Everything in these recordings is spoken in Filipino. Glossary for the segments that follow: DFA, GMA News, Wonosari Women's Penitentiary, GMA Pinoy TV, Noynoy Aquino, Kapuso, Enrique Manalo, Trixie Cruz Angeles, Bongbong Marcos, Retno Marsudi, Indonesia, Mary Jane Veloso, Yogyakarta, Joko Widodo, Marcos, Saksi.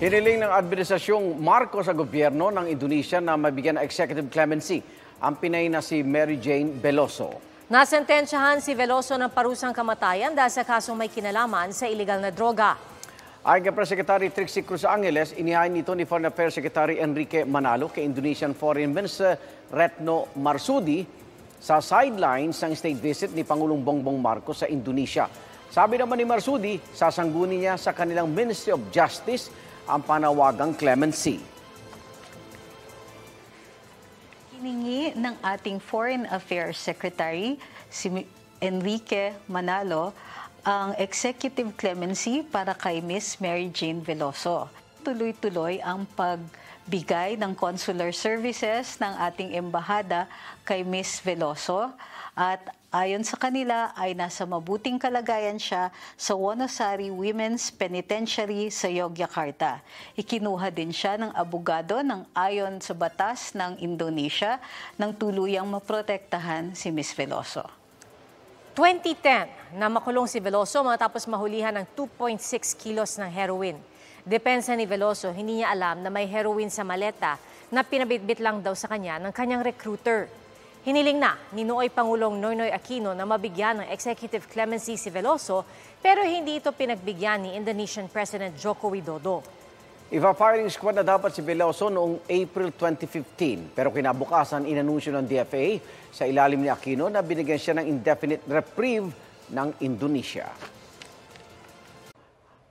Hiniling ng Administrasyong Marcos sa gobyerno ng Indonesia na mabigyan ng executive clemency ang Pinay na si Mary Jane Veloso. Nasentensyahan si Veloso ng parusang kamatayan dahil sa kasong may kinalaman sa iligal na droga. Ayon kay Press Secretary Trixie Cruz Angeles, inihain ito ni Foreign Affairs Secretary Enrique Manalo kay Indonesian Foreign Minister Retno Marsudi sa sidelines ng state visit ni Pangulong Bongbong Marcos sa Indonesia. Sabi naman ni Marsudi, sasanggunin niya sa kanilang Ministry of Justice ang panawagang clemency. Hiningi ng ating Foreign Affairs Secretary, si Enrique Manalo, ang executive clemency para kay Miss Mary Jane Veloso. Tuloy-tuloy ang pagbigay ng consular services ng ating embahada kay Miss Veloso at ayon sa kanila ay nasa mabuting kalagayan siya sa Wonosari Women's Penitentiary sa Yogyakarta. Ikinuha din siya ng abogado ng ayon sa batas ng Indonesia nang tuluyang maprotektahan si Ms. Veloso. 2010 na makulong si Veloso matapos mahulihan ng 2.6 kilos ng heroin. Depensa ni Veloso, hindi niya alam na may heroin sa maleta na pinabitbit lang daw sa kanya ng kanyang recruiter. Hiniling na ni Noynoy Pangulong Noynoy Aquino na mabigyan ng executive clemency si Veloso pero hindi ito pinagbigyan ni Indonesian President Joko Widodo. Iva-firing squad na dapat si Veloso noong April 2015 pero kinabukasan inanunsyo ng DFA sa ilalim ni Aquino na binigyan siya ng indefinite reprieve ng Indonesia.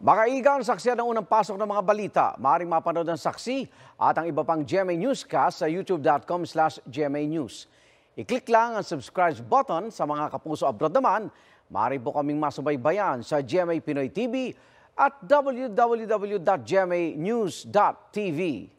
Makaigang saksi ng unang pasok ng mga balita. Maaaring mapanood ang saksi at ang iba pang GMA Newscast sa youtube.com/GMA News. I-click lang ang subscribe button. Sa mga kapuso abroad naman, maaari po kaming masubaybayan sa GMA Pinoy TV at www.gmanews.tv.